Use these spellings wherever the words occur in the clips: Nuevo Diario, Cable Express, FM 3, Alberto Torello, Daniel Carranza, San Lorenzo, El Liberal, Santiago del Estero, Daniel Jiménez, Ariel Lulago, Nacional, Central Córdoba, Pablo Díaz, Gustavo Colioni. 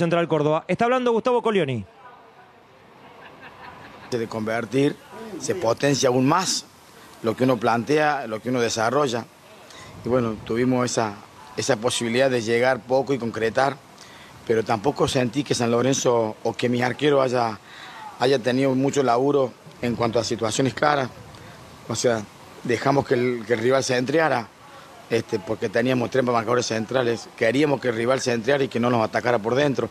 Central Córdoba. Está hablando Gustavo Colioni. De convertir, se potencia aún más lo que uno plantea, lo que uno desarrolla. Y bueno, tuvimos esa posibilidad de llegar poco y concretar, pero tampoco sentí que San Lorenzo o que mis arqueros haya tenido mucho laburo en cuanto a situaciones claras. O sea, dejamos que el rival se entreara, porque teníamos 3 marcadores centrales. Queríamos que el rival se entreara y que no nos atacara por dentro.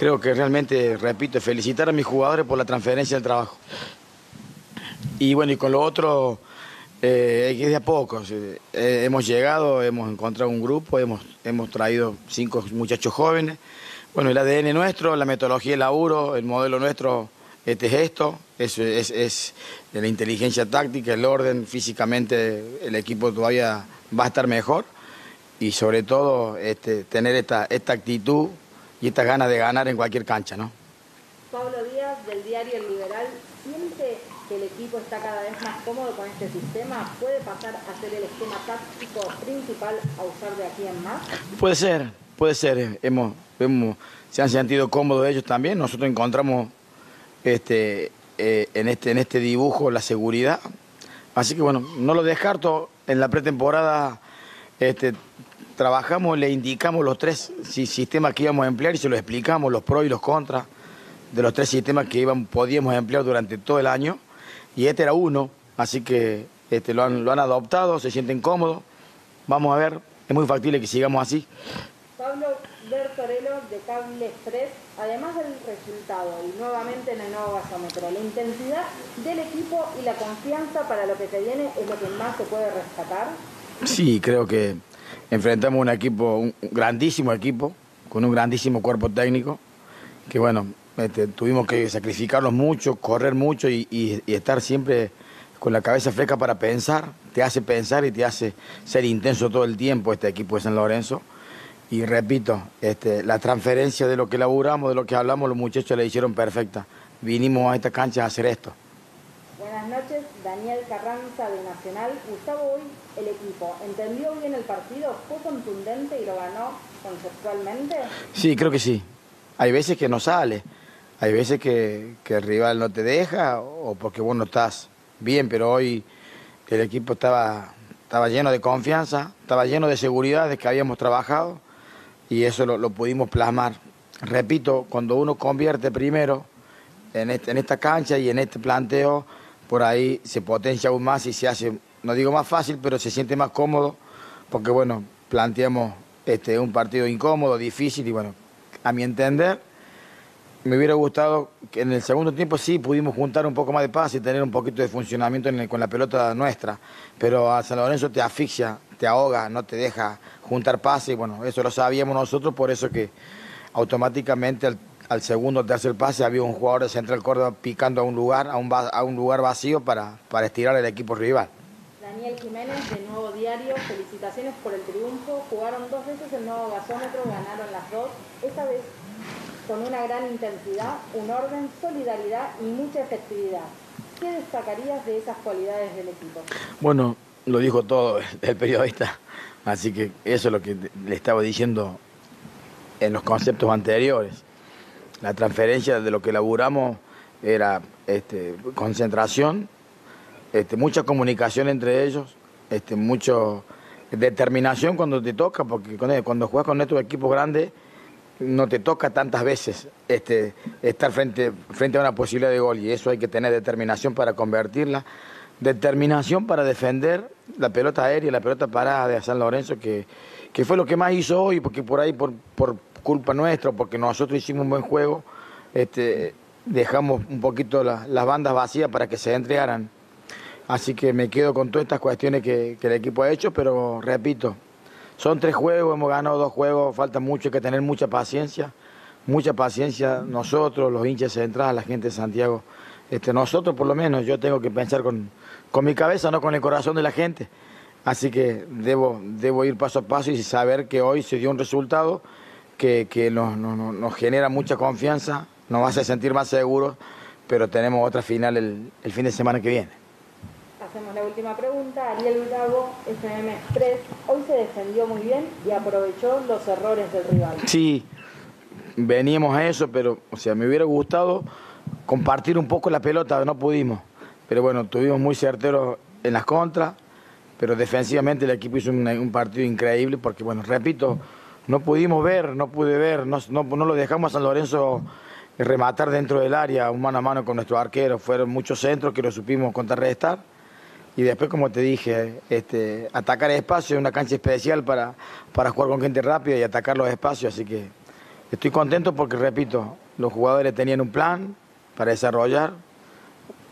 Creo que realmente, repito, felicitar a mis jugadores por la transferencia del trabajo. Y bueno, y con lo otro, es de a poco. Hemos llegado, hemos encontrado un grupo, hemos traído 5 muchachos jóvenes. Bueno, el ADN nuestro, la metodología de laburo, el modelo nuestro, es la inteligencia táctica, el orden. Físicamente el equipo todavía va a estar mejor y sobre todo tener esta actitud y estas ganas de ganar en cualquier cancha, ¿no? Pablo Díaz, del diario El Liberal, ¿siente que el equipo está cada vez más cómodo con este sistema? ¿Puede pasar a ser el esquema táctico principal a usar de aquí en más? Puede ser. Se han sentido cómodos ellos también. Nosotros encontramos en este dibujo la seguridad. Así que bueno, no lo descarto. En la pretemporada trabajamos, le indicamos los 3 sistemas que íbamos a emplear y se los explicamos, los pros y los contras de los 3 sistemas que podíamos emplear durante todo el año. Y este era uno, así que lo han adoptado, se sienten cómodos. Vamos a ver, es muy factible que sigamos así. Pablo, Alberto Torello, de Cable Express, además del resultado, y nuevamente en el nuevo gasómetro, la intensidad del equipo y la confianza para lo que se viene es lo que más se puede rescatar. Sí, creo que enfrentamos un equipo, un grandísimo equipo, con un grandísimo cuerpo técnico, que bueno, tuvimos que sacrificarnos mucho, correr mucho y estar siempre con la cabeza fresca para pensar. Te hace pensar y te hace ser intenso todo el tiempo este equipo de San Lorenzo. Y repito, la transferencia de lo que laburamos, de lo que hablamos, los muchachos la hicieron perfecta. Vinimos a esta cancha a hacer esto. Buenas noches, Daniel Carranza de Nacional. Gustavo, hoy el equipo entendió bien el partido, fue contundente y lo ganó conceptualmente. Sí, creo que sí. Hay veces que no sale, hay veces que el rival no te deja o porque vos no estás bien, pero hoy el equipo estaba lleno de confianza, estaba lleno de seguridad de que habíamos trabajado. Y eso lo pudimos plasmar. Repito, cuando uno convierte primero en esta cancha y en este planteo, por ahí se potencia aún más y se hace, no digo más fácil, pero se siente más cómodo, porque bueno, planteamos un partido incómodo, difícil, y bueno, a mi entender, me hubiera gustado que en el segundo tiempo sí pudimos juntar un poco más de paz y tener un poquito de funcionamiento con la pelota nuestra, pero a San Lorenzo te asfixia, te ahoga, no te deja juntar pase, y bueno, eso lo sabíamos nosotros, por eso que automáticamente al segundo o tercer pase había un jugador de Central Córdoba picando a un lugar vacío para estirar al equipo rival. Daniel Jiménez, de Nuevo Diario, felicitaciones por el triunfo, jugaron 2 veces el nuevo gasómetro, ganaron las 2, esta vez con una gran intensidad, un orden, solidaridad y mucha efectividad. ¿Qué destacarías de esas cualidades del equipo? Bueno, lo dijo todo el periodista, así que eso es lo que le estaba diciendo en los conceptos anteriores. La transferencia de lo que elaboramos era concentración, mucha comunicación entre ellos, mucha determinación cuando te toca, porque cuando juegas con estos equipos grandes no te toca tantas veces estar frente a una posibilidad de gol, y eso hay que tener determinación para convertirla, determinación para defender la pelota aérea, la pelota parada de San Lorenzo, que fue lo que más hizo hoy, porque por ahí, por culpa nuestra, porque nosotros hicimos un buen juego, dejamos un poquito las bandas vacías para que se entregaran. Así que me quedo con todas estas cuestiones que el equipo ha hecho, pero repito, son 3 juegos, hemos ganado 2 juegos, falta mucho, hay que tener mucha paciencia nosotros, los hinchas de Central, la gente de Santiago. Nosotros por lo menos, yo tengo que pensar con mi cabeza, no con el corazón de la gente. Así que debo ir paso a paso y saber que hoy se dio un resultado que nos genera mucha confianza, nos hace sentir más seguros, pero tenemos otra final el fin de semana que viene. Hacemos la última pregunta. Ariel Lulago, FM 3, hoy se defendió muy bien y aprovechó los errores del rival. Sí, veníamos a eso, pero o sea, me hubiera gustado compartir un poco la pelota, no pudimos. Pero bueno, tuvimos muy certeros en las contras, pero defensivamente el equipo hizo un partido increíble porque, bueno, repito, no pudimos ver, no pude ver, no lo dejamos a San Lorenzo rematar dentro del área, un mano a mano con nuestro arquero. Fueron muchos centros que lo supimos contrarrestar. Y después, como te dije, atacar espacio es una cancha especial para jugar con gente rápida y atacar los espacios. Así que estoy contento porque, repito, los jugadores tenían un plan para desarrollar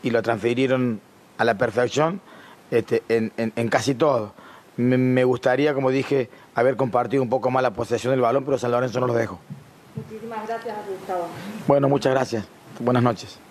y lo transfirieron a la perfección en casi todo. Me gustaría, como dije, haber compartido un poco más la posesión del balón, pero San Lorenzo no lo dejó. Muchísimas gracias a Gustavo. Bueno, muchas gracias. Buenas noches.